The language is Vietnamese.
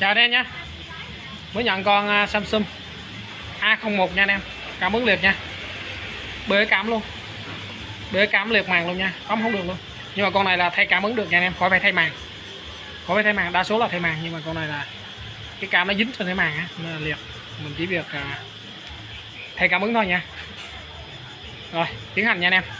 Chào anh em nhé. Mới nhận con Samsung A01 nha anh em. Cảm ứng liệt nha. Bể cảm luôn. Bể cảm liệt màng luôn nha. Bấm không được luôn. Nhưng mà con này là thay cảm ứng được nha anh em, khỏi phải thay màng. Khỏi phải thay màng, đa số là thay màng nhưng mà con này là cái cảm nó dính trên cái màng á, nên là liệt. Mình chỉ việc thay cảm ứng thôi nha. Rồi, tiến hành nha anh em.